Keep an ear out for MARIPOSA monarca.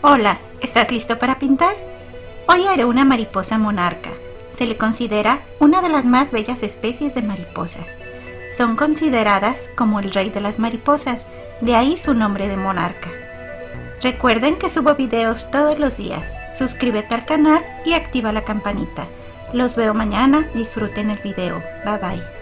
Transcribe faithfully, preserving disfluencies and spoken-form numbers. Hola, ¿estás listo para pintar? Hoy haré una mariposa monarca. Se le considera una de las más bellas especies de mariposas. Son consideradas como el rey de las mariposas, de ahí su nombre de monarca. Recuerden que subo videos todos los días. Suscríbete al canal y activa la campanita. Los veo mañana, disfruten el video. Bye bye.